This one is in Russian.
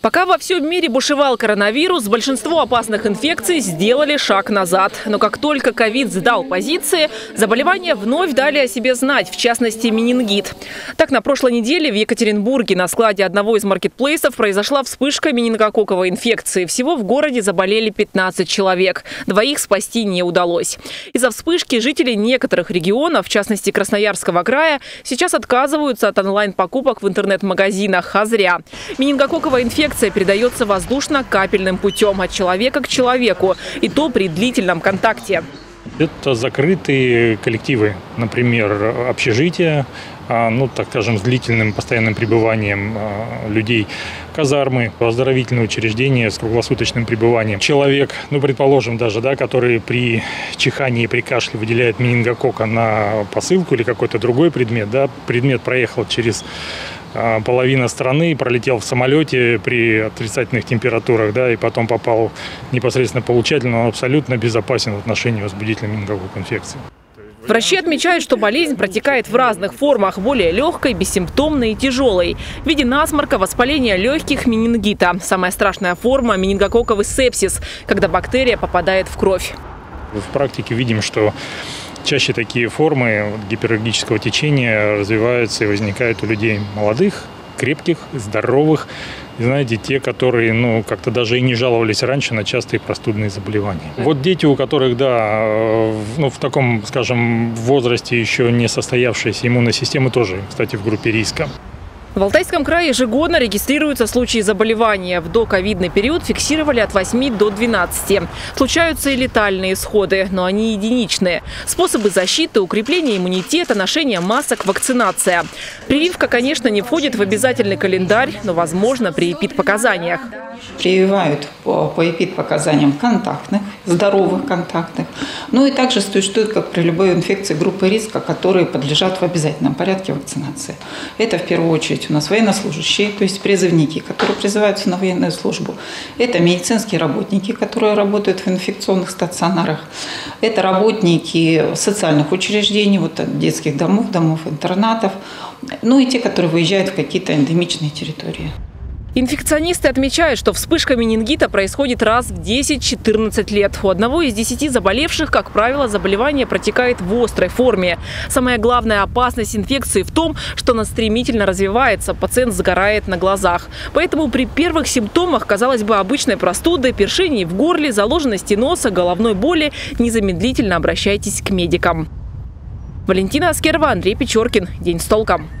Пока во всем мире бушевал коронавирус, большинство опасных инфекций сделали шаг назад. Но как только ковид сдал позиции, заболевания вновь дали о себе знать, в частности менингит. Так, на прошлой неделе в Екатеринбурге на складе одного из маркетплейсов произошла вспышка менингококковой инфекции. Всего в городе заболели 15 человек. Двоих спасти не удалось. Из-за вспышки жители некоторых регионов, в частности Красноярского края, сейчас отказываются от онлайн-покупок в интернет-магазинах. А зря. Менингококковая инфекция передается воздушно-капельным путем от человека к человеку, и то при длительном контакте. Это закрытые коллективы, например, общежития, ну, так скажем, с длительным постоянным пребыванием людей, казармы, оздоровительные учреждения с круглосуточным пребыванием. Человек, ну, предположим, даже, да, который при чихании, при кашле выделяет менингокока на посылку или какой-то другой предмет, да, предмет проехал через половину страны, пролетел в самолете при отрицательных температурах, да, и потом попал непосредственно получатель, но он абсолютно безопасен в отношении возбудителя менингококковой инфекции. Врачи отмечают, что болезнь протекает в разных формах – более легкой, бессимптомной и тяжелой. В виде насморка, воспаления легких, менингита. Самая страшная форма – менингококковый сепсис, когда бактерия попадает в кровь. В практике видим, что чаще такие формы гипераллергического течения развиваются и возникают у людей молодых, крепких, здоровых. И, знаете, те, которые, ну, как-то даже и не жаловались раньше на частые простудные заболевания. Вот дети, у которых, да, ну, в таком, скажем, возрасте еще не состоявшаяся иммунная система, тоже, кстати, в группе риска. В Алтайском крае ежегодно регистрируются случаи заболевания. В доковидный период фиксировали от 8 до 12. Случаются и летальные исходы, но они единичные. Способы защиты, укрепление иммунитета, ношение масок, вакцинация. Прививка, конечно, не входит в обязательный календарь, но возможно при эпидпоказаниях. Прививают по эпидпоказаниям контактных, здоровых контактных. Ну и также существует, как при любой инфекции, группы риска, которые подлежат в обязательном порядке вакцинации. Это в первую очередь у нас военнослужащие, то есть призывники, которые призываются на военную службу. Это медицинские работники, которые работают в инфекционных стационарах. Это работники социальных учреждений, вот детских домов, домов интернатов. Ну и те, которые выезжают в какие-то эндемичные территории. Инфекционисты отмечают, что вспышка менингита происходит раз в 10-14 лет. У одного из 10 заболевших, как правило, заболевание протекает в острой форме. Самая главная опасность инфекции в том, что она стремительно развивается, пациент сгорает на глазах. Поэтому при первых симптомах, казалось бы, обычной простуды, першений в горле, заложенности носа, головной боли, незамедлительно обращайтесь к медикам. Валентина Аскерова, Андрей Печоркин. День с толком.